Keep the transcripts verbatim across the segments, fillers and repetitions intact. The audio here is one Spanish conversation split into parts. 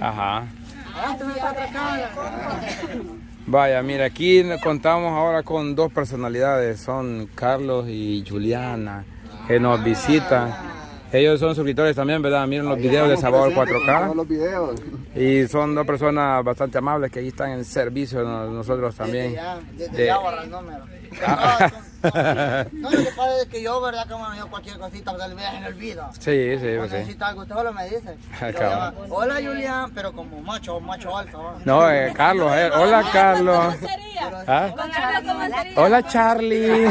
Ajá. Vaya, mira, aquí contamos ahora con dos personalidades, son Carlos y Juliana, que nos visitan. Ellos son suscriptores también, ¿verdad? Miren los videos de Sabor cuatro K. Y son dos personas bastante amables que ahí están en servicio nosotros también. Desde ya borra el número. No, lo que pasa es que yo, ¿verdad? Que me veo cualquier cosita, tal vez en el olvido. Sí, sí, sí. Necesito algo, usted solo me dice. Hola, Julián, pero como macho, macho alto. No, eh, Carlos, eh. Hola, Carlos. ¿Ah? Hola, Charlie.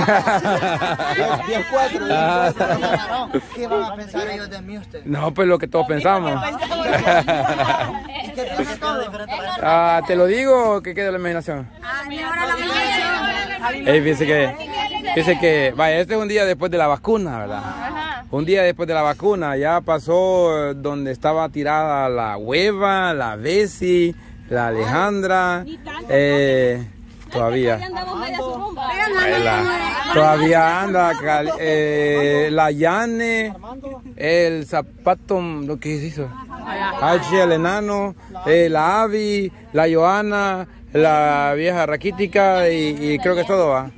diez cuatro. ¿Qué van a pensar ellos de mí, usted? No, pues lo que todos pensamos. Ah, te lo digo o que quede la imaginación. Ah, ahora la imaginación. Ey, dice que... Dice que, vaya, este es un día después de la vacuna, ¿verdad? Ajá. Un día después de la vacuna, ya pasó donde estaba tirada la hueva, la Bessie, la Alejandra, Ay, tanto, eh, no, todavía. La, todavía anda cal, eh, la Yane, el zapato, lo que se hizo, H, el enano, eh, la Abby, la Joana, la vieja raquítica y, y creo que es todo, va.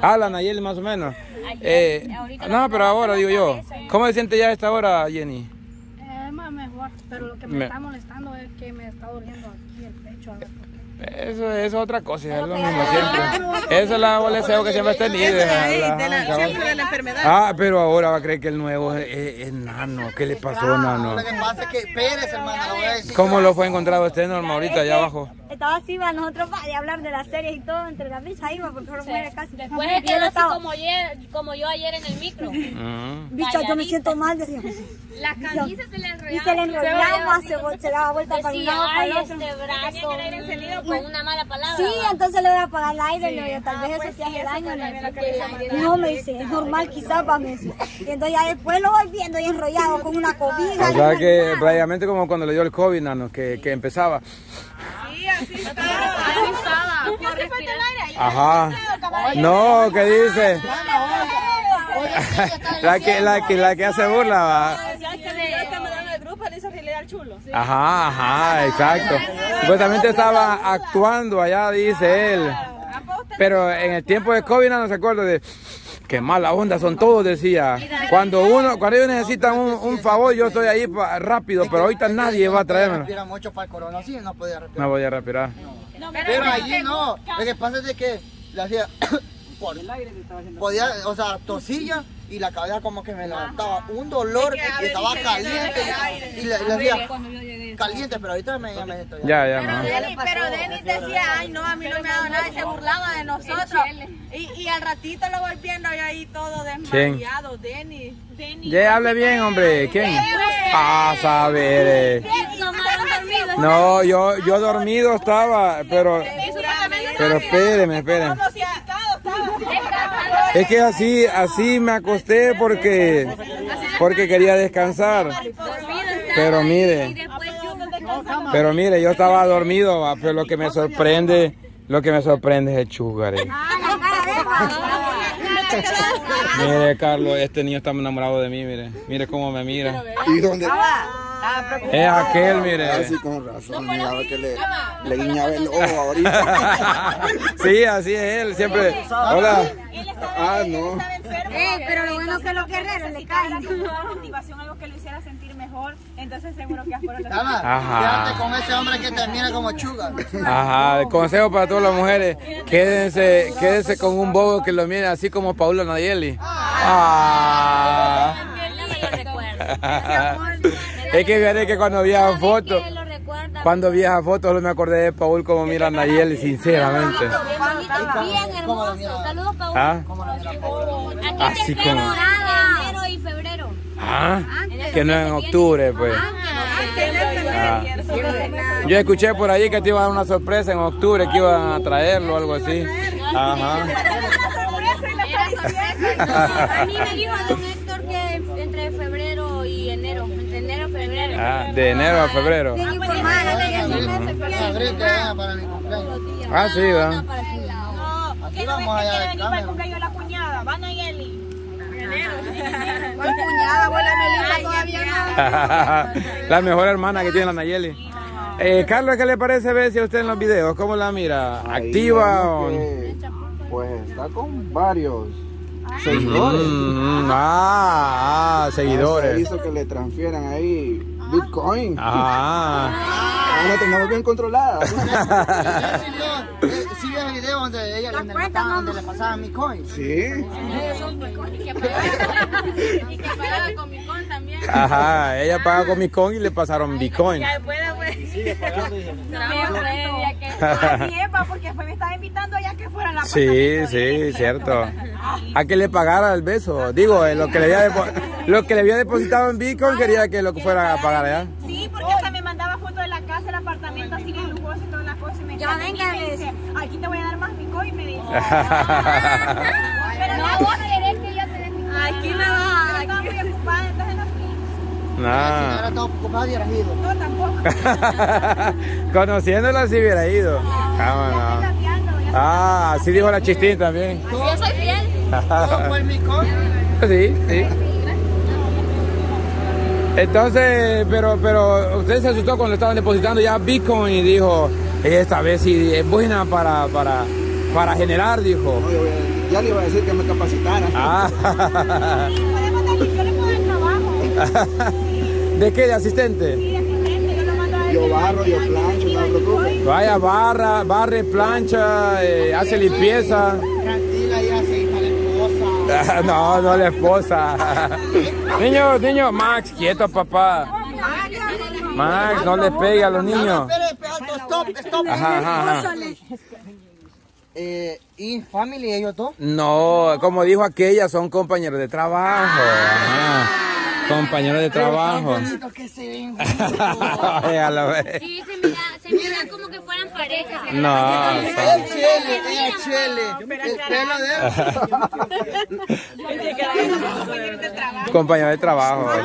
Ah, la Nayeli más o menos. Ayer, eh, no, pero ahora digo yo. ¿Cómo se siente ya a esta hora, Jenny? Eh, más mejor, pero lo que me, me está molestando es que me está doliendo aquí el pecho. Eso es otra cosa, es lo mismo siempre. Esa es la molestia que siempre has tenido. Siempre la enfermedad. Ah, pero ahora va a creer que el nuevo es, es, es Nano. ¿Qué le pasó, Nano? Lo que pasa es que Pérez, hermano, lo voy a decir. ¿Cómo lo fue encontrado usted, Norma, ahorita allá abajo? Estaba así, iba nosotros de hablar de las series y todo, entre las bichas iba, porque no fuera casi. Después es que él así como, ayer, como yo ayer en el micro. Uh-huh. Bicha, yo me siento mal, decíamos. Las camisas se le enrollaban. Y se le enrollaban, se, se, se daba vuelta para un lado, para el otro. Este brazo, el aire encendido con una mala palabra. Sí, entonces le voy a apagar el aire, sí. Le digo, tal vez ah, pues eso sí hace daño. No, no, me dice, es normal, quizás, para mí. Y entonces ya después lo voy viendo y enrollado con una cobija. O sea que prácticamente como cuando le dio el COVID, Nano, que empezaba... Así estaba. Ajá. No, ¿qué dice? La que, la que, la que hace burla, va. Ajá, ajá, exacto. Supuestamente estaba actuando allá, dice él. Pero en el tiempo de COVID no se acuerda de... Qué mala onda son todos, decía. Cuando uno, cuando ellos necesitan un, un favor, yo estoy ahí pa, rápido, pero ahorita nadie va a traerme. Respira mucho para el corona, sí, no podía respirar. No podía respirar. No. Pero allí no. Lo que pasa es que le hacía por el aire que estaba haciendo. Podía, o sea, tosilla y la cabeza como que me levantaba. Un dolor que estaba caliente y le hacía caliente, pero ahorita me, ya me estoy. Ya, ya, pero, no. Denny, pero Denny decía, ay no, a mí no me ha dado nada, y se burlaba de nosotros. Y, y al ratito lo voy viendo y ahí todo desmayado, Denny. Denny. Ya hable bien, hombre. ¿Quién? Ah, saber. No, yo, yo dormido estaba, pero... Pero espérenme, espérenme. Es que así, así me acosté porque, porque quería descansar. Pero mire... Pero mire, yo estaba dormido, va, pero lo que me sorprende, lo que me sorprende es el Sugar. Eh. Mire, Carlos, este niño está enamorado de mí, mire. Mire cómo me mira. ¿Y dónde? Es aquel, mire. Así con razón, miraba que le, le guiñaba el ojo ahorita. Sí, así es él, siempre. Hola. Ah, no. Eh, pero lo bueno es que los guerreros le caen. Una motivación, algo que lo hiciera sentir mejor, entonces seguro que afuera lo quédate con ese hombre que termina como Sugar. Ajá, el consejo para todas las mujeres, quédense, quédense con un bobo que lo mire así como Paula Nayeli. Ah. Es que veré que cuando viajan fotos, cuando viaja fotos, me acordé de Paul como mira a Nayeli, sinceramente. Bien hermoso. Saludos, Paul. ¿Ah? Así como enero y febrero. Ah, que no es en octubre, pues. Ah. Yo escuché por ahí que te iba a dar una sorpresa en octubre, que iban a traerlo o algo así. Ajá. A mí me dijo don Héctor que entre febrero y enero, entre enero y febrero. Ah, de enero a febrero. Ah, sí, va. Que no vamos es que quiere venir para el cumpleaños de la cuñada, van a Nayeli. ¿Cuál cuñada? Abuela Melissa todavía no. La mejor hermana que tiene la Nayeli. Eh, Carlos, ¿qué le parece ver si usted en los videos? ¿Cómo la mira? ¿Activa o...? Pues está con varios seguidores. Mm, ah, ah, seguidores. Se hizo que le transfieran ahí Bitcoin. Ah. Ahora la tenemos bien controlada. Sí, el video donde ella le pasaban, donde le pasaban mi coin. Sí. Y que pagaba con mi coin también. Ajá, ella pagaba con mi coin y le pasaron Bitcoin. Sigue pagando y porque después me estaba invitando a ella que fuera la sí, sí, cierto. A que le pagara el beso. Digo, lo que le había, lo que le había depositado en Bitcoin quería que lo fuera a pagar allá. Sí, porque hasta me mandaba fotos de la casa, el apartamento, así bien lujoso y todas las cosas. Y me ya venga, me dice, aquí te voy a dar más Bitcoin, me dice. Pero no, vos querés que yo te dé Bitcoin. Aquí no, aquí. Estaba muy ocupada, entonces no fui. No. Ahora estaba ocupada y era ido. No, tampoco. Conociéndola sí hubiera ido. Vámonos. Ah, así dijo la Chistín también. Yo soy fiel. ¿Todo por Bitcoin? Sí, sí. Entonces, pero, pero usted se asustó cuando estaban depositando ya Bitcoin y dijo, esta vez sí es buena para, para, para generar, dijo. No, yo, ya le iba a decir que me capacitara. Ah. Sí, podemos darle, yo le puedo dar trabajo. ¿De qué? ¿De asistente? Sí, de asistente, yo lo mando a él. Yo barro, yo plancho, no me preocupes. Vaya, barra, barre, plancha, eh, hace limpieza. Tranquila y hace. No, no la esposa. Niño, niño, Max, quieto, papá. Max, no le pegue a los niños. Stop, stop. Ajá, ajá. Eh, ¿y family ellos dos? No, como dijo aquella, son compañeros de trabajo. Ajá. Compañeros de trabajo. Que se ven. Sí, se mira, se mira como que fueran parejas. No. El chile, el chile. El pelo de él. Compañeros de trabajo. Yo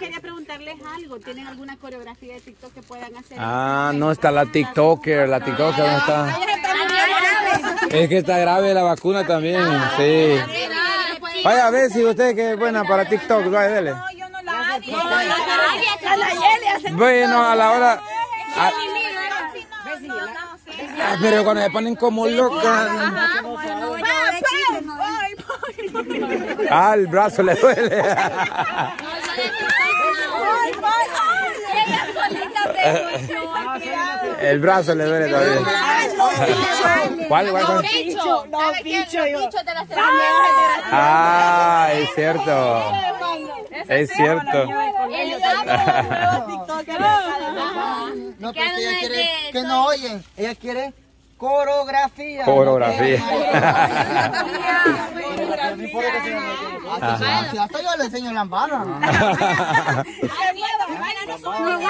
quería preguntarles algo. ¿Tienen alguna coreografía de TikTok que puedan hacer? Ah, no, está la TikToker. La TikToker, ¿dónde está? Es que está grave la vacuna también. Sí. Vaya a ver si usted que es buena para TikTok, vaya, dele. No, yo no la hago. No, la hace. Bueno, a la hora... A... Ah, pero cuando se ponen como locas... Ah, el brazo le duele. El brazo le duele todavía. ¿Cuál? ¿Cuál? No, bicho. No, bicho. Yo. Ah, es cierto. Es cierto. No, porque ella quiere que no oyen. Ella quiere coreografía. Coreografía. Hasta yo le enseño la barra.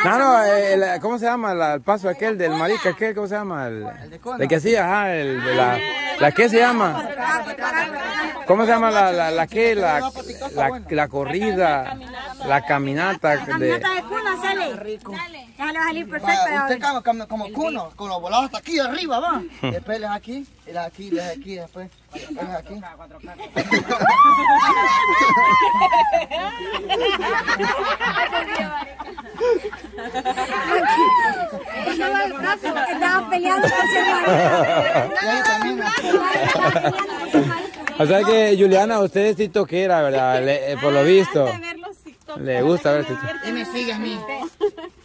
No, no, el, ¿cómo se llama? La, el paso aquel del marica, aquel, ¿cómo se llama? El, el que hacía, ajá, el de la, la que se llama. ¿Cómo se llama la, la, la que? La, la, la, la corrida, la caminata. De... Usted caga como, como cuno, con los volados hasta aquí arriba, va. Después les aquí, les aquí, les aquí, después les aquí. O sea que Juliana, usted es tiktokera, ¿verdad? Le, eh, por lo visto. Le gusta ver TikTok. Y me sigue a mí.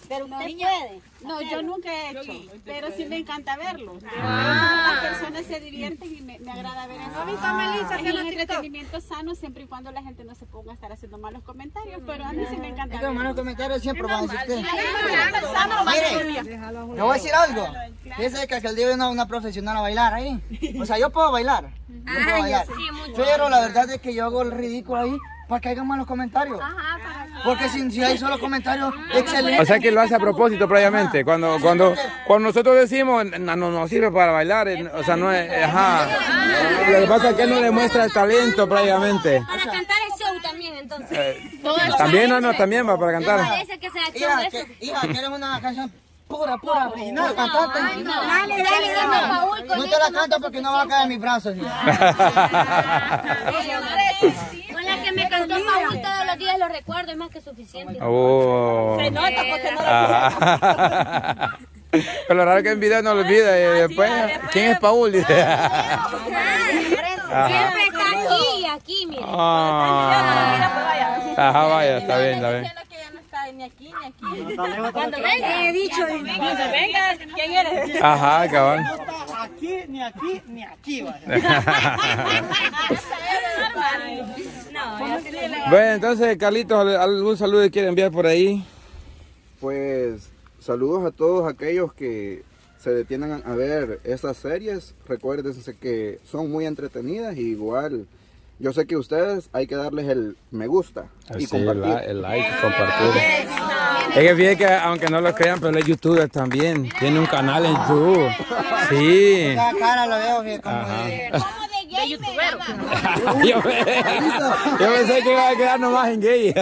Pero usted puede. No, yo nunca he hecho, pero sí me encanta verlo. Ah. Las personas se divierten y me, me agrada ver eso. Ah. Es un entretenimiento sano siempre y cuando la gente no se ponga a estar haciendo malos comentarios, pero a mí sí me encanta. Los malos comentarios siempre van a existir. Mire, le voy a decir algo. Fíjense que aquel día vino una profesional a bailar ahí. O sea, yo puedo bailar. Yo puedo bailar. Pero la verdad es que yo hago el ridículo ahí. Para que hagan malos comentarios. Ajá, para... Porque si, si hay solo comentarios, excelente. O sea que lo hace a propósito previamente. Cuando, cuando, cuando nosotros decimos, no nos sirve para bailar, o sea, no es. Ajá. Lo que pasa es que él no le muestra el talento previamente. Para cantar el show también, entonces. Eh, también, no, no, también va para cantar. Parece que sea show eso. Hija, ¿quieres una canción? Pura, pura, original, no, cantante. Dale, dale, dale, dale, Paul. No te la canto porque no va a caer en mis brazos. Con la que me cantó Paul todos los días los recuerdos es más que suficiente. Oh. Se nota porque no lo ah. Pero lo raro que en video no lo olvida. Y después, ¿quién es Paul? Dice. Siempre está aquí, aquí, mire. Ah. Ajá, vaya, está bien, está bien. Ni aquí, ni aquí. No, no, cuando venga, he dicho. Cuando venga, ¿quién eres? Ajá, cabrón. No está aquí, ni aquí, ni aquí. Bueno, entonces, Carlitos, ¿algún saludo que quiere enviar por ahí? Pues, saludos a todos aquellos que se detienen a ver estas series. Recuérdense que son muy entretenidas y igual... Yo sé que ustedes hay que darles el me gusta y sí, compartir. El, el like, compartir. Es que fíjense que aunque no lo crean, pero el youtuber también tiene un canal en YouTube. Sí. La cara lo veo bien como de youtuber. Yo pensé que iba a quedar nomás en gay.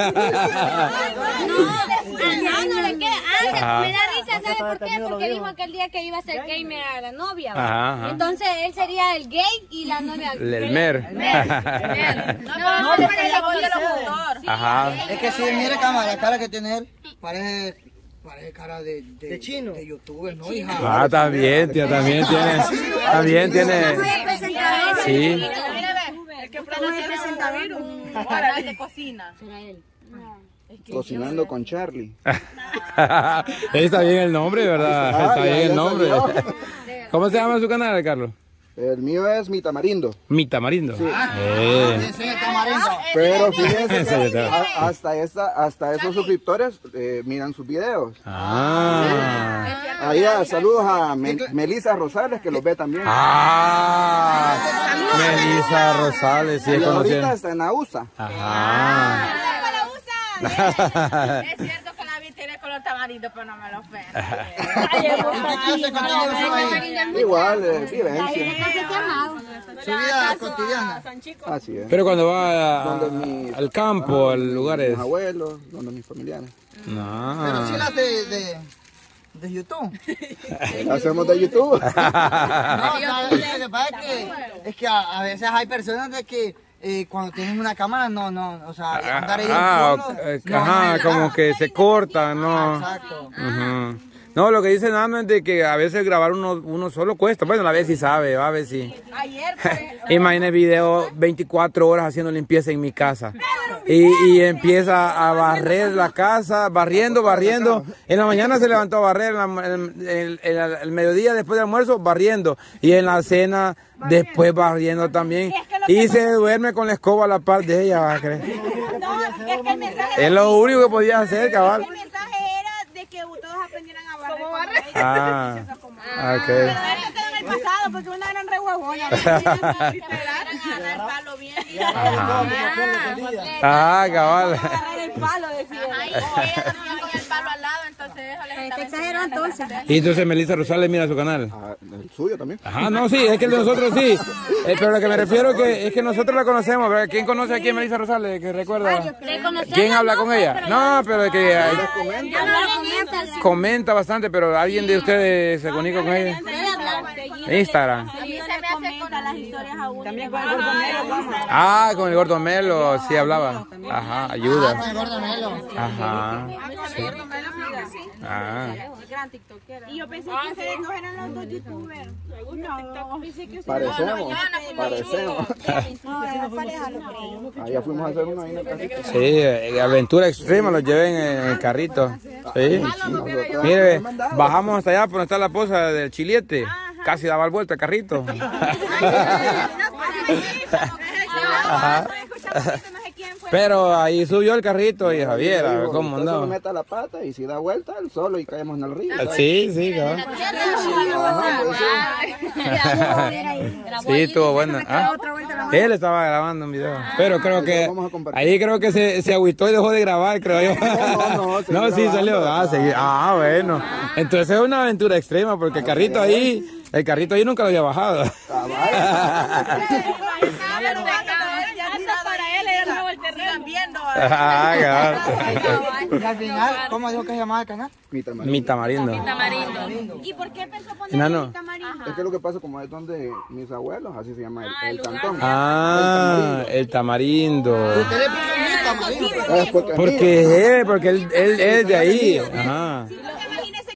No, no le queda. Ah, me da risa, ¿sabe por qué? Porque dijo que el día que iba a ser gay me era la novia. Ajá, ajá. Entonces él sería el gay y la novia. El, el mer. El mer. No, no, no, no. Es que si mire cámara, la cara que tiene él parece, parece cara de, de, de chino. De youtuber, ¿no, hija? Ah, también, tía, también tiene. También tiene. Sí. El que produce el presentador. Ahora el de cocina. Será él. Cocinando con Charlie. Está bien el nombre, ¿verdad? Ah, está bien el nombre. ¿Cómo se llama su canal, Carlos? El mío es Mi Tamarindo. Mi Tamarindo. Sí. Eh. Pero fíjense que hasta, esta, hasta esos suscriptores eh, miran sus videos. Ah. Allá, saludos a Me Melissa Rosales, que los ve también. Ah. Melissa Rosales, sí, es conocida. Ahorita está en A U S A. Ajá. Es cierto que la vi tiene color tamarindo, pero no me lo ofende. Igual, vivencia. Su vida cotidiana. Así es. Pero cuando va al campo, a lugares. Mis abuelos, donde mis familiares. No. Pero si las de... de YouTube. Hacemos de YouTube. No, es que a veces hay personas de que... Eh, cuando tienen una cámara, no, no, o sea, andar ahí ah, en culo, okay. no, Ajá, no, como no, que no, se no, corta, ¿no? Exacto. Uh-huh. No, lo que dice Nano es de que a veces grabar uno, uno solo cuesta. Bueno, a ver si sabe, a ver si. Ayer, imagínate video veinticuatro horas haciendo limpieza en mi casa. Y, y empieza a barrer la casa, barriendo, barriendo. En la mañana se levantó a barrer, en el, el, el mediodía después del almuerzo, barriendo. Y en la cena, después barriendo también. Y se duerme con la escoba a la par de ella, ¿vas a creer? No, es que el mensaje... Es lo único que podía hacer, cabal. El mensaje era de que todos aprendieran a barrer. Como barrer. Ah, ok. Pero eso quedó en el pasado, porque una gran rehuevona. Ah, cabal. Y entonces Melissa Rosales mira su canal. Ah, el suyo también. Ajá, no, sí, es que el de nosotros sí. Eh, pero lo que me refiero que es que nosotros la conocemos. Pero ¿quién conoce aquí a Melissa Rosales? ¿Que recuerda? ¿Quién habla con ella? No, pero es que comenta. Comenta bastante, pero ¿alguien de ustedes se comunica con ella? Instagram. También con el Gordomelo. Ah, con el Gordomelo, sí hablaba. Ajá, ayuda. Con el Gordomelo. Ajá. Ah. Y yo pensé que ustedes no eran los dos youtubers. Parecemos. Parecemos. Allá fuimos a hacer una ahí en el carrito. Sí, aventura extrema, los lleven en el carrito. Sí. Mire, bajamos hasta allá por donde está la poza del Chiliete. Casi daba la vuelta el carrito. Ajá. Pero ahí subió el carrito y Javier, a ver cómo andaba. Se mete la pata y si da vuelta, el solo y caemos en el río. Sí, sí, cabrón. Sí, estuvo bueno. ¿Ah? Él estaba grabando un video. Pero creo que ahí creo que se, se agüitó y dejó de grabar, creo yo. No, no, no, sí salió. Ah, seguí. Ah, bueno. Entonces es una aventura extrema porque el carrito ahí, el carrito ahí nunca lo había bajado. Viendo, ah, y al final, ¿cómo dijo que se llamaba el canal? Mi Tamarindo. Mi Tamarindo. Mi Tamarindo. tamarindo. ¿Y por qué empezó a ponerle Mi tamarindo? Es que lo que pasa, como es donde mis abuelos, así se llama el, el cantón. Ah, el tamarindo. El tamarindo. Ah, porque, porque, porque él, él, él es de ahí. Ajá.